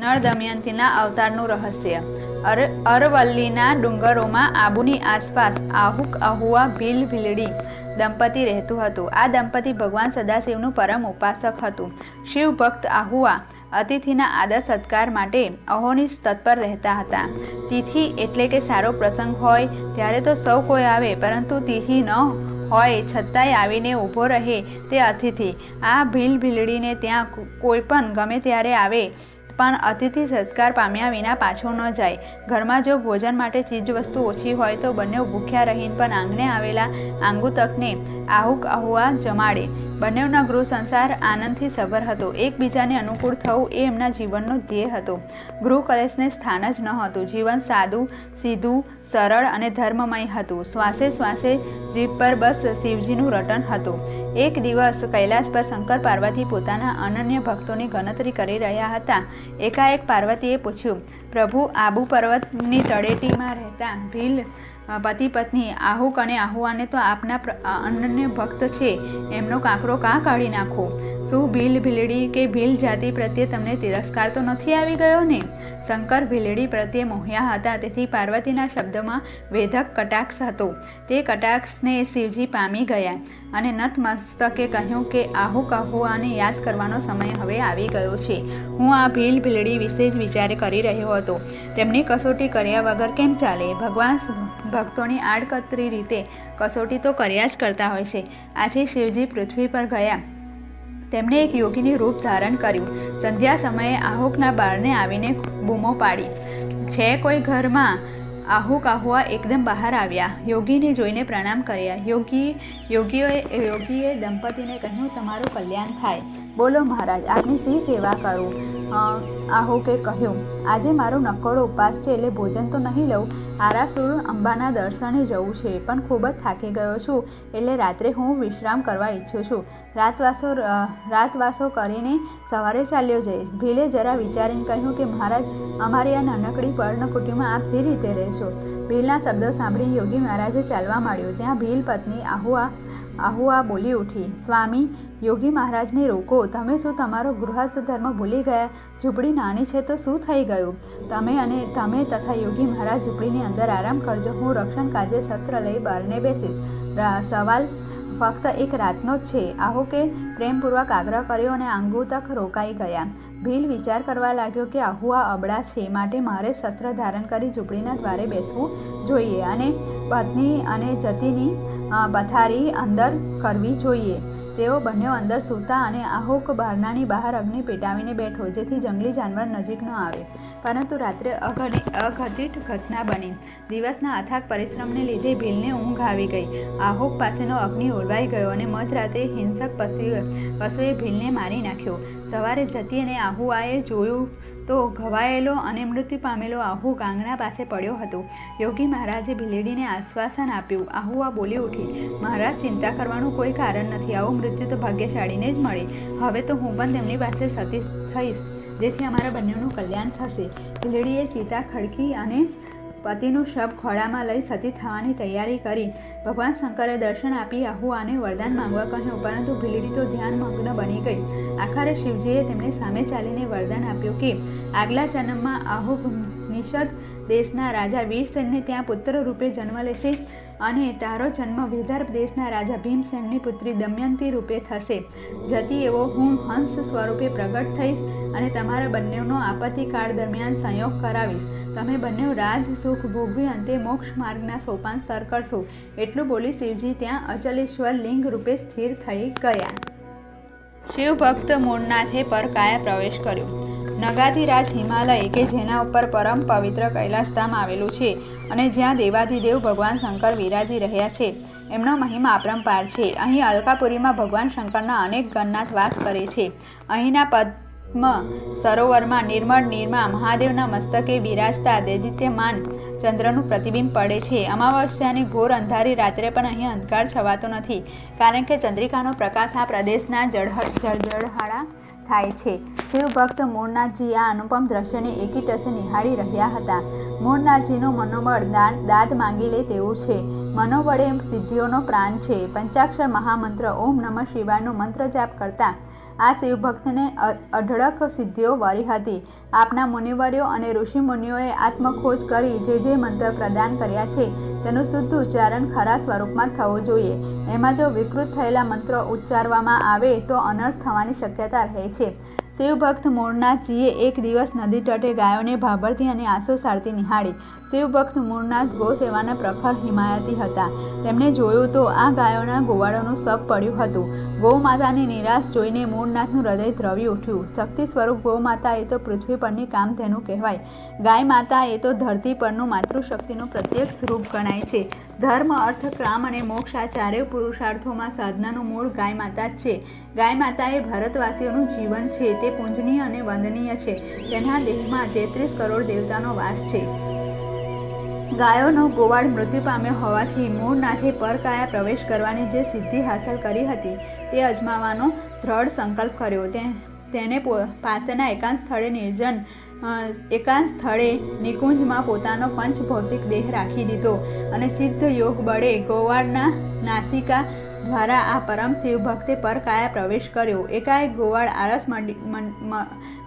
નળ દમયંતીના અવતારનું રહસ્ય। અરવલ્લીના ડુંગરોમાં આબુની આસપાસ આહુક આહુઆ ભીલ ભીલડી દંપતી રહેતું હતું। આ દંપતી ભગવાન સદાશિવનું પરમ ઉપાસક હતું। શિવ ભક્ત આહુઆ અતિથિના આદર સત્કાર માટે અહોનિશ તત્પર રહેતા હતા। તિથિ એટલે કે સારો પ્રસંગ હોય ત્યારે તો સૌ કોઈ આવે, પરંતુ તિથિ ન હોય છતાંય આવીને ઊભો રહે તે અતિથિ। આ ભીલ ભીલડીને ત્યાં કોઈ પણ ગમે ત્યારે આવે પણ અતિથિ સત્કાર પામ્યા વિના પાછો ન જાય। ઘરમાં જો ભોજન માટે ચીજવસ્તુ ઓછી હોય તો બંને ભૂખ્યા રહીને પણ આંગણે આવેલા આંગુતકને આહુક આહુઆ જમાડે। બંનેવના ગૃહ સંસાર આનંદથી સભર હતો। એકબીજાને અનુકૂળ થવું એ એમના જીવનનો ધ્યેય હતો। ગૃહ કલેશને સ્થાન જ ન હતું। જીવન સાદું, સીધું, સરળ અને ધર્મમય હતું। શ્વાસે શ્વાસે જીભ પર બસ શિવજીનું રટન હતું। એક દિવસ કૈલાસ પર શંકર પાર્વતી પોતાના અનન્ય ભક્તોની ગણતરી કરી રહ્યા હતા। એકાએક પાર્વતીએ પૂછ્યું, પ્રભુ, આબુ પર્વતની તળેટીમાં રહેતા ભીલ પતિ પત્ની આહુક અને આહુઆને તો આપના અનન્ય ભક્ત છે, એમનો કાંકરો કાં કાઢી નાખો? શું ભીલ ભીલડી કે ભીલ જાતિ પ્રત્યે તમને તિરસ્કાર તો નથી આવી ગયો ને? શંકર ભીલડી પ્રત્યે મોહ્યા હતા, તેથી પાર્વતીના શબ્દમાં વેધક કટાક્ષ હતો। તે કટાક્ષને શિવજી પામી ગયા અને નતમસ્તકે કહ્યું કે આહુક આહુઆને યાદ કરવાનો સમય હવે આવી ગયો છે। હું આ ભીલ ભીલડી વિશે જ વિચાર કરી રહ્યો હતો। તેમની કસોટી કર્યા વગર કેમ ચાલે? ભગવાન ભક્તોની આડકતરી રીતે કસોટી તો કર્યા જ કરતા હોય છે। આથી શિવજી પૃથ્વી પર ગયા। તેમણે એક યોગીની રૂપ ધારણ કર્યું। સંધ્યા સમયે આહુકના બારણે આવીને બૂમો પાડી, છે કોઈ ઘરમાં? આહુક આહુઆ એકદમ બહાર આવ્યા। યોગીને જોઈને પ્રણામ કર્યા। યોગીએ દંપતીને કહ્યું, તમારું કલ્યાણ થાય, બોલો મહારાજ, આપની શી સેવા કરું? આહુકે કહ્યું, આજે મારો નકોડો ઉપવાસ છે એટલે ભોજન તો નહીં લઉં। આરાસુર અંબાના દર્શને જવું છે, પણ ખૂબ જ થાકી ગયો છું એટલે રાત્રે હું વિશ્રામ કરવા ઈચ્છું છું। રાતવાસો કરીને સવારે ચાલ્યો જઈશ। ભીલે જરા વિચારીને કહ્યું કે મહારાજ, અમારી આ નાનકડી પર્ણકુટીમાં આપ શી રીતે રહેશો? ભીલના શબ્દો સાંભળી યોગી મહારાજે ચાલવા માંડ્યો। ત્યાં ભીલ પત્ની આહુઆ બોલી ઉઠી, સ્વામી, યોગી મહારાજને રોકો, તમે શું તમારો ગૃહસ્થ ધર્મ ભૂલી ગયા? ઝૂંપડી નાની છે તો શું થઈ ગયું? તમે તથા યોગી મહારાજ ઝૂંપડીની અંદર આરામ કરજો। હું રક્ષણ કાજે શસ્ત્ર લઈ બહારને બેસીશ। સવાલ ફક્ત એક રાતનો જ છે। આહુકે પ્રેમપૂર્વક આગ્રહ કર્યો અને આંગુતક રોકાઈ ગયા। ભીલ વિચાર કરવા લાગ્યો કે આહુઆ અબળા છે, માટે મારે શસ્ત્ર ધારણ કરી ઝૂંપડીના દ્વારે બેસવું જોઈએ અને પત્ની અને જતીની પથારી અંદર કરવી જોઈએ। તેઓ બંને અંદર સૂતા અને આહુક બારણાની બહાર અગ્નિ પેટાવીને બેઠો, જેથી જંગલી જાનવર નજીક ન આવે। પરંતુ રાત્રે અઘટિત ઘટના બની। દિવસના અથાગ પરિશ્રમને લીધે ભીલને ઊંઘ આવી ગઈ। આહુક પાસેનો અગ્નિ ઓલવાઈ ગયો અને મધરાતે હિંસક પશુએ ભીલને મારી નાખ્યો। સવારે જતી અને આહુઆએ જોયું તો ઘવાયેલો અને મૃત્યુ પામેલો આહુક આંગણા પાસે પડ્યો હતો। યોગી મહારાજે ભીલડીને આશ્વાસન આપ્યું। આહુઆ બોલી ઉઠી, મહારાજ, ચિંતા કરવાનું કોઈ કારણ નથી। આવું મૃત્યુ તો ભાગ્યશાળીને જ મળે। હવે તો હું પણ તેમની પાસે સતી થઈશ, જેથી અમારા બંનેનું કલ્યાણ થશે। ભીલડીએ ચિતા ખડકી અને પતિનું શબ ખોળામાં લઈ સતી થવાની તૈયારી કરી। ભગવાન શંકરે દર્શન આપી આહુઆને વરદાન માંગવા કહ્યું, પરંતુ ભીલડી તો ધ્યાનમગ્ન બની ગઈ। આખરે શિવજીએ તેમને સામે ચાલીને વરદાન આપ્યું કે આગલા જન્મમાં આહુક નિષદ દેશના રાજા વીરસેનને ત્યાં પુત્ર રૂપે જન્મ લેશે અને તારો જન્મ વિદર્ભ દેશના રાજા ભીમસેનની પુત્રી દમયંતી રૂપે થશે। જતી એવો હું હંસ સ્વરૂપે પ્રગટ થઈશ અને તમારા બંનેનો આપત્તિકાળ દરમિયાન સંયોગ કરાવીશ। તમે બંને રાજ સુખ ભોગવી અંતે મોક્ષ માર્ગના સોપાન સર કરશો। એટલું બોલી શિવજી ત્યાં અચલેશ્વર લિંગ રૂપે સ્થિર થઈ ગયા। શિવ ભક્ત મુલનાથે પર કાયા પ્રવેશ કર્યો। નગાધિરાજ હિમાલય કે જેના ઉપર પરમ પવિત્ર કૈલાસધામ આવેલું છે અને જ્યાં દેવાધિદેવ ભગવાન શંકર વિરાજી રહ્યા છે, એમનો મહિમા અપરંપાર છે। અહીં અલકાપુરીમાં ભગવાન શંકરના અનેક ગણનાથ વાસ કરે છે। અહીંના પદ્મ સરોવરમાં નિર્મળ મહાદેવના મસ્તકે બિરાજતા દેદિત્યમાન ચંદ્રનું પ્રતિબિંબ પડે છે। અમાવસ્યાની ઘોર અંધારી રાત્રે પણ અહીં અંધકાર છવાતો નથી, કારણ કે ચંદ્રિકાનો પ્રકાશ આ પ્રદેશના જળહળા થાય છે। શિવ ભક્ત મૂળનાથજી આ અનુપમ દ્રશ્યને એકી ટસે નિહાળી રહ્યા હતા। મૂળનાથજીનું મનોબળ દાદ માંગી લે તેવું છે। મનોબળ એ સિદ્ધિઓનો પ્રાણ છે। પંચાક્ષર મહામંત્ર ઓમ નમઃ શિવાયનો મંત્ર જાપ કરતા आ शिवभक्त ने अढळक सिद्धिओ वारी हती। आपना मुनिवर्यो अने ऋषि मुनिओए आत्मखोज करी जे मंत्र प्रदान कर्या छे तेनुं शुद्ध उच्चारण खरा स्वरूपमां थवुं जोईए। एमां जो विकृत थयेला मंत्र उच्चारवामां आवे तो अनर्थ थवानी शक्यता रहे छे। शिवभक्त मूलनाथजीए एक दिवस नदी तटे गायोने भांभरती अने आंसू सारती निहाळी। शिवभक्त मूलनाथ गौसेवाना प्रखर हिमायती हता। तेमणे जोयुं तो आ गायोना गोवाळोनुं शब पड्युं हतुं। गौमातानी निराश जोईने मूलनाथनुं हृदय द्रवी उठ्युं। शक्ति स्वरूप गौमाता ए तो पृथ्वी परनी कामधेनु कहेवाय। गाय माता ए तो धरती परनुं मातृशक्तिनुं प्रत्यक्ष रूप गणाय छे। धर्म अर्थ काम अने मोक्ष आ चारेय पुरुषार्थोमां साधनानुं मूळ गाय माता ज छे। गाय माता ए भारतवासीओनुं जीवन छे ते पूजनीय अने वंदनीय छे। तेना देहमां 33 करोड़ देवतानो वास छे। गायोनो गोवाळ मृत्यु पाम्यो होवाथी मूलनाथे पर काया प्रवेश करवानी जे सिद्धि हासिल करी हती ते अजमावानो दृढ़ संकल्प कर्यो। तेने पासेना एकांत स्थळे निर्जन एकांत स्थळे निकुंजमां पोतानो पंचभौतिक देह राखी दीधो अने सिद्ध योग बळे गोवाळना नासिका द्वारा आ परम शिव भक्ते पर काया प्रवेश कर्यो। एकाएक गोवाळ आरस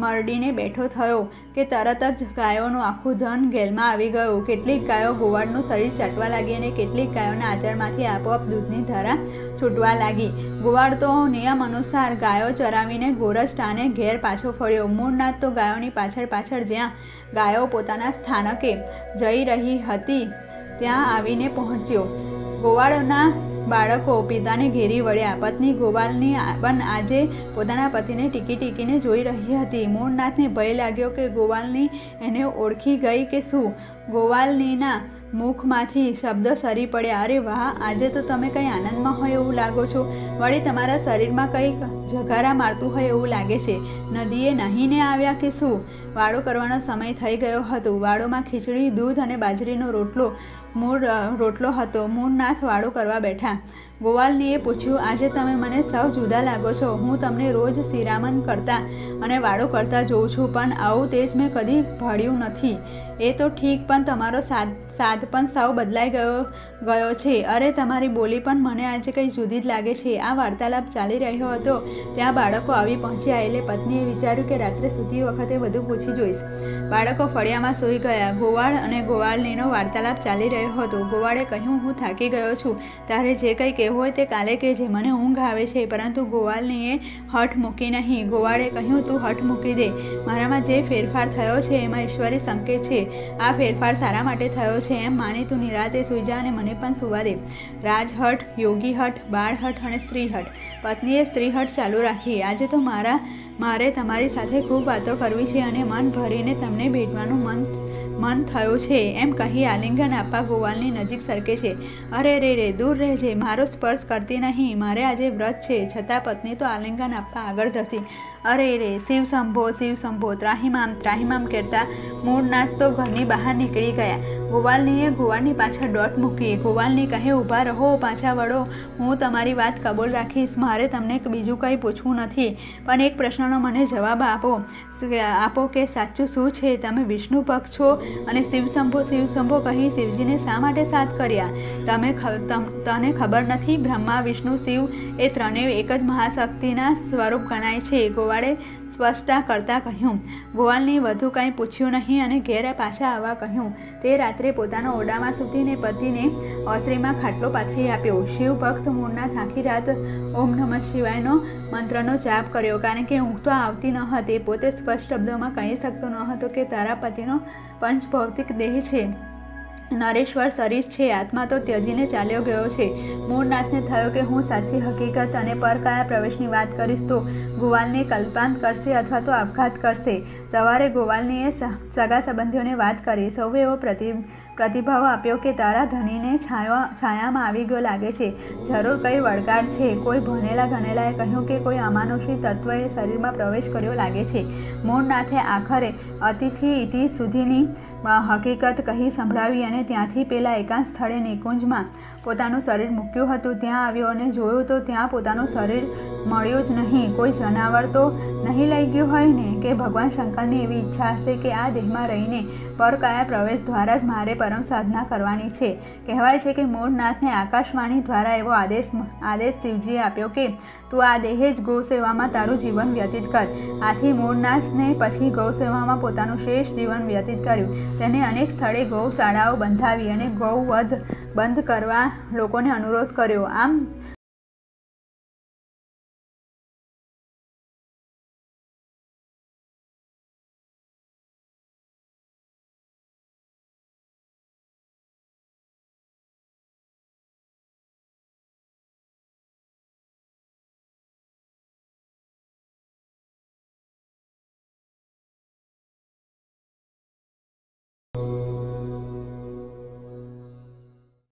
मरडीने बैठो थयो के तरत ज गायोनुं आखुं धन घेलमां आवी गयुं। केटलीक गायो गोवाळनुं शरीर चाटवा लागी अने केटलीक गायोना आचळमांथी आपोआप दूधनी धारा छूटवा लागी। गोवाळ तो नियम अनुसार गायो चरावीने गोरजटाने घेर पाछो फळ्यो। मूळनाथ तो गायोनी पाछळ पाछळ ज्यां गायो पोताना स्थानके जई रही हती त्यां आवीने पहोंच्यो। गोवाळना बाळको पिताने घेरी वळ्या। पत्नी गोवाळनी पण आजे पोताना पतिने टीकी टीकीने જોઈ રહી હતી। મૂળનાથને ભય લાગ્યો કે ગોવાળની એને ઓળખી ગઈ કે શું। ગોવાળનીના મુખમાંથી શબ્દ સરી પડ્યા, અરે વાહ, આજે તો તમે કંઈ આનંદમાં હોય એવું લાગો છો, વળી તમારા શરીરમાં કંઈક જગારા મારતું હોય એવું લાગે છે। નદીએ નાહીને આવ્યા કે શું। વાળો કરવાનો સમય થઈ ગયો હતો। વાળોમાં ખીચડી, દૂધ અને બાજરીનો રોટલો હતો। મૂળનાથ વાળો કરવા બેઠા। ગોવાળનીએ પૂછ્યું, આજે તમે મને સૌ જુદા લાગો છો। હું તમને રોજ શિરામણ કરતા અને વાળો કરતા જોઉં છું, પણ આવું તેજ મેં કદી ભાળ્યું નથી। એ તો ઠીક, પણ તમારો સાદ પણ સૌ બદલાઈ ગયો છે। અરે, તમારી બોલી પણ મને આજે કંઈ જુદી જ લાગે છે। આ વાર્તાલાપ ચાલી રહ્યો હતો ત્યાં બાળકો આવી પહોંચ્યા, એટલે પત્નીએ વિચાર્યું કે રાત્રે સૂતી વખતે બધું પૂછી જોઈશ। બાળકો ફળિયામાં સૂઈ ગયા। ગોવાળ અને ગોવાળનીનો વાર્તાલાપ ચાલી રહ્યો હતો। ગોવાળે કહ્યું, હું થાકી ગયો છું, તારે જે કંઈ કહેવું હોય તે કાલે કહેજે, મને ઊંઘ આવે છે। પરંતુ ગોવાળનીએ હઠ મૂકી નહીં। ગોવાળે કહ્યું, તું હઠ મૂકી દે, મારામાં જે ફેરફાર થયો છે એમાં ઈશ્વરી સંકેત છે। આ ફેરફાર સારા માટે થયો છે એમ માની તું નિરાતે સૂઈ જા અને મને પણ સૂવા દે। રાજહઠ, યોગી હઠ, બાળ હઠ અને સ્ત્રી હઠ। પત્નીએ સ્ત્રી હઠ ચાલુ રાખી। આજે તો મારે તમારી સાથે ખૂબ વાતો કરવી છે અને મન ભરીને તમને ભેટવાનું મન થયું છે એમ કહી આલિંગન આપવા ગોવાળની નજીક સરકે છે। અરે રે રે, દૂર રહેજે, મારો સ્પર્શ કરતી નહીં, મારે આજે વ્રત છે। છતાં પત્ની તો આલિંગન આપવા આગળ ધસી। અરે રે, શિવ શંભો, શિવ શંભો, ત્રાહિમામ ત્રાહિમામ કહેતા મૂળનાથ તો ઘરની બહાર નીકળી ગયા। ગોવાળનીએ ગોવાળની પાછળ દોટ મૂકી। ગોવાળની કહે, ઊભા રહો, પાછા વળો, હું તમારી વાત કબૂલ રાખીશ, મારે તમને બીજું કંઈ પૂછવું નથી, પણ એક પ્રશ્નનો મને જવાબ આપો કે સાચું શું છે, તમે વિષ્ણુ ભક્ત છો અને શિવ શંભો શિવ શંભો કહી શિવજીને શા માટે સાથ કર્યા। તને ખબર નથી, બ્રહ્મા, વિષ્ણુ, શિવ એ ત્રણેય એક જ મહાશક્તિના સ્વરૂપ ગણાય છે। ગોવાળે સ્પષ્ટતા કરતા કહ્યું। ગોવાળની વધુ કંઈ પૂછ્યું નહીં અને ઘેરે પાછા આવવા કહ્યું। તે રાત્રે પોતાના ઓરડામાં સૂતીને પતિને ઓસરીમાં ખાટલો પાથરી આપ્યો। શિવભક્ત મૂળનાથ આખી રાત ઓમ નમઃ શિવાયનો મંત્રનો જાપ કર્યો, કારણ કે ઊંઘ તો આવતી ન હતી। પોતે સ્પષ્ટ શબ્દોમાં કહી શકતો ન હતો કે તારા પતિનો પંચભૌતિક દેહ છે, નરેશ્વર શરીર છે, આત્મા તો ત્યજીને ચાલ્યો ગયો છે। મૂળનાથને થયો કે હું સાચી હકીકત અને પર કાયા પ્રવેશની વાત કરીશ તો ગોવાળને કલ્પાંત કરશે અથવા તો આપઘાત કરશે। સવારે ગોવાળનીએ સગા સંબંધીઓને વાત કરી। સૌએ એવો પ્રતિભાવ આપ્યો કે તારા ધણીને છાયામાં આવી ગયો લાગે છે, જરૂર કંઈ વળગાડ છે। કોઈ ભણેલા ગણેલાએ કહ્યું કે કોઈ અમાનુષી તત્વએ શરીરમાં પ્રવેશ કર્યો લાગે છે। મૂળનાથે આખરે અતિથિ ઇતિ સુધીની હકીકત કહી સંભળાવી અને ત્યાંથી પેલા એકાંત સ્થળે નિકુંજમાં પોતાનું શરીર મૂક્યું હતું ત્યાં આવ્યો અને જોયું તો ત્યાં પોતાનું શરીર મળ્યું જ નહીં। કોઈ જનાવર તો નહીં લઈ ગયું હોય ને, કે ભગવાન શંકરની એવી ઈચ્છા હશે કે આ દેહમાં રહીને પર કાયા પ્રવેશ દ્વારા જ મારે પરમ સાધના કરવાની છે। કહેવાય છે કે મૂળનાથને આકાશવાણી દ્વારા એવો આદેશ શિવજીએ આપ્યો કે तू आ देहेज गौसेवा में तारू जीवन व्यतीत कर। आथी मूलनाथने पछी गौसेवा में पोतानु शेष जीवन व्यतीत कर्यु। तेने अनेक स्थले गौशालाओ बंधावी अने गौवध बंद करवा लोकोने अनुरोध कर्यो। आम